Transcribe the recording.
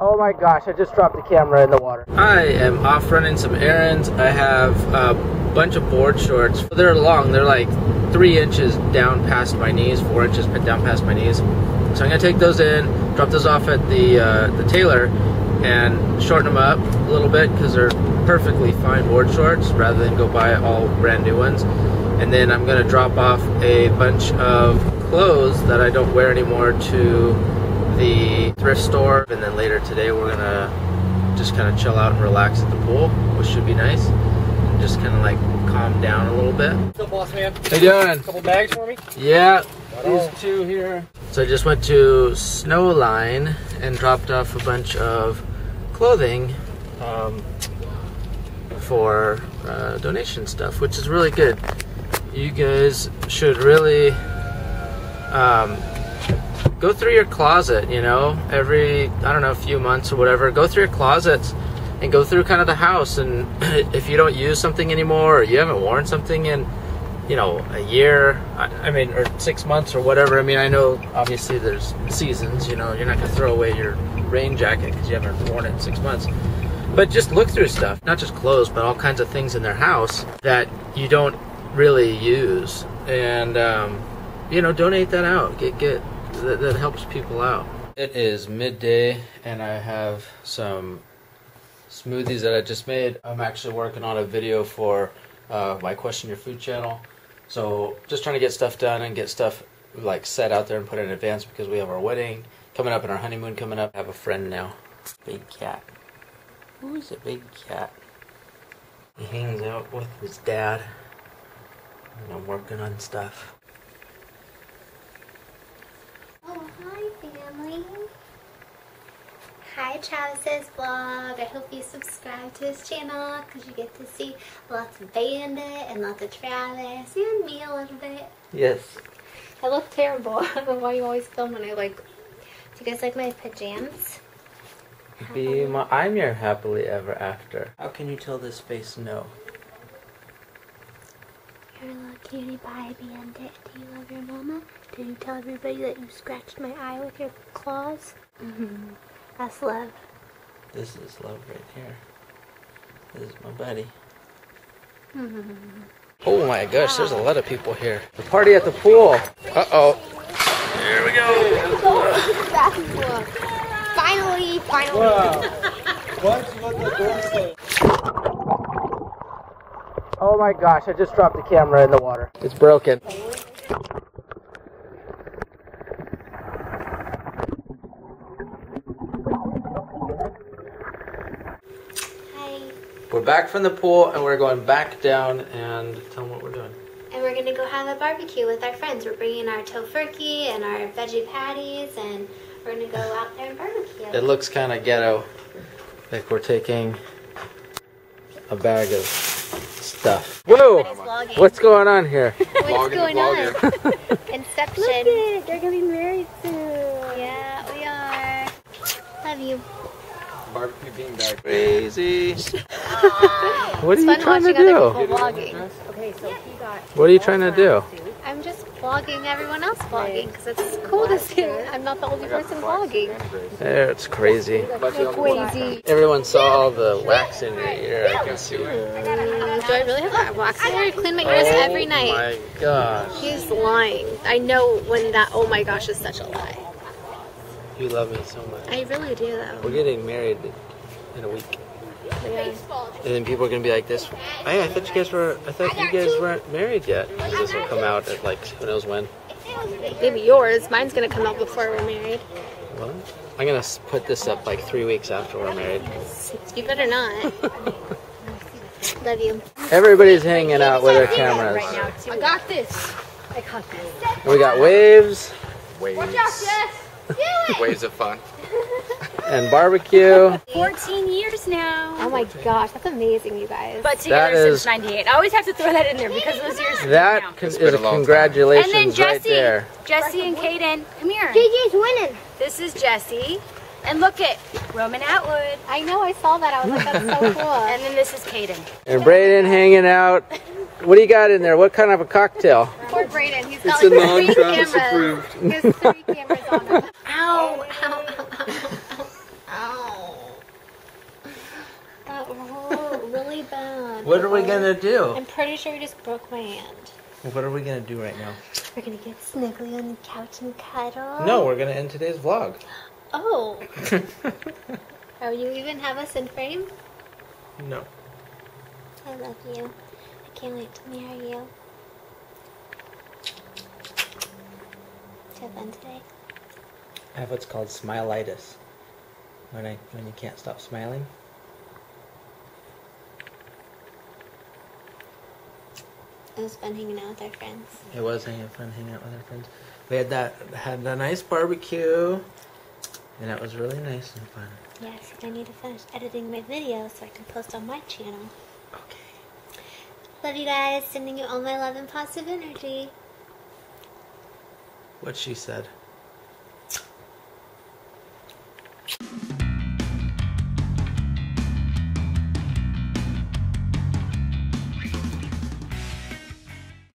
Oh my gosh, I just dropped the camera in the water. I am off running some errands. I have a bunch of board shorts. They're long, they're like 3 inches down past my knees, 4 inches down past my knees. So I'm gonna take those in, drop those off at the tailor, and shorten them up a little bit because they're perfectly fine board shorts rather than go buy all brand new ones. And then I'm gonna drop off a bunch of clothes that I don't wear anymore to the thrift store, and then later today we're gonna just kind of chill out and relax at the pool, which should be nice, and just kind of like calm down a little bit. What's up, boss man? How you doing? A couple bags for me? Yeah, these two here. So I just went to Snowline and dropped off a bunch of clothing for donation stuff, which is really good. You guys should really go through your closet, you know, every, I don't know, a few months or whatever. Go through your closets and go through kind of the house, and if you don't use something anymore or you haven't worn something in, you know, a year, I mean, or 6 months or whatever. I mean, I know obviously there's seasons, you know, you're not going to throw away your rain jacket because you haven't worn it in 6 months. But just look through stuff, not just clothes, but all kinds of things in their house that you don't really use, and you know, donate that out. That helps people out. It is midday, and I have some smoothies that I just made. I'm actually working on a video for my Question Your Food channel, so just trying to get stuff done and get stuff like set out there and put in advance because we have our wedding coming up and our honeymoon coming up. I have a friend now. Big cat. Who is a big cat? He hangs out with his dad. And I'm working on stuff. Oh, hi family. Hi, Travis's vlog. I hope you subscribe to his channel because you get to see lots of Bandit and lots of Travis and me a little bit. Yes. I look terrible. I don't know why you always film when I like... Do you guys like my pajamas? I'm your happily ever after. How can you tell this face no? You're a little cutie pie, Bandit. Do you love your mama? Did you tell everybody that you scratched my eye with your claws? Mm-hmm. That's love. This is love right here. This is my buddy. Mm-hmm. Oh my gosh, there's a lot of people here. The party at the pool. Uh-oh. Here we go. Finally, finally. Wow. What? Oh my gosh, I just dropped the camera in the water. It's broken. Hi. We're back from the pool and we're going back down, and tell them what we're doing. And we're going to go have a barbecue with our friends. We're bringing our tofurkey and our veggie patties, and we're going to go out there and barbecue. It looks kind of ghetto. Like we're taking a bag of stuff. Whoa! What's going on here? What's going on? Inception. Look it, they're getting married soon. Yeah, we are. Love you. Barbecue beanbag. Crazy. What are you trying to do? Okay, so he got. What are you trying to do? I'm just vlogging everyone else vlogging because it's cool to see. I'm not the only person vlogging. Yeah, it's crazy. Crazy. Everyone saw all the wax in your ear. I can see it. Do I really have that wax in there? I clean my ears every night. Oh my gosh. He's lying. I know when that oh my gosh is such a lie. You love me so much. I really do though. We're getting married in a week. Yeah. And then people are going to be like this. Hey, I thought you guys weren't married yet. This will come out at like who knows when. Maybe yours. Mine's going to come out before we're married. What? I'm going to put this up like 3 weeks after we're married. You better not. Love you. Everybody's hanging out with their cameras. I got this. I got this. We got waves. Waves. Watch out, Jess. Waves of fun. And barbecue. 14 years now. Oh my gosh, that's amazing, you guys. But 2 years since 98. I always have to throw that in there because those years. That is a congratulations right there. And then Jesse and Kaden, come here. JJ's winning. This is Jesse. And look at Roman Atwood. I know, I saw that. I was like, that's so cool. And then this is Kaden. And Brayden hanging out. What do you got in there? What kind of a cocktail? Poor Brayden. He's got like three cameras. Approved. He has 3 cameras on him. Ow, ow, ow, ow, ow. bad. What are we gonna do? I'm pretty sure you just broke my hand. What are we gonna do right now? We're gonna get snuggly on the couch and cuddle. No, we're gonna end today's vlog. Oh. Oh, you even have us in frame? No. I love you. I can't wait to marry you. Did you have fun today? I have what's called smile-itis. When you can't stop smiling. It was fun hanging out with our friends. It was fun hanging out with our friends. We had a nice barbecue, and that was really nice and fun. Yes, and I need to finish editing my video so I can post on my channel. Okay. Love you guys. Sending you all my love and positive energy. What she said.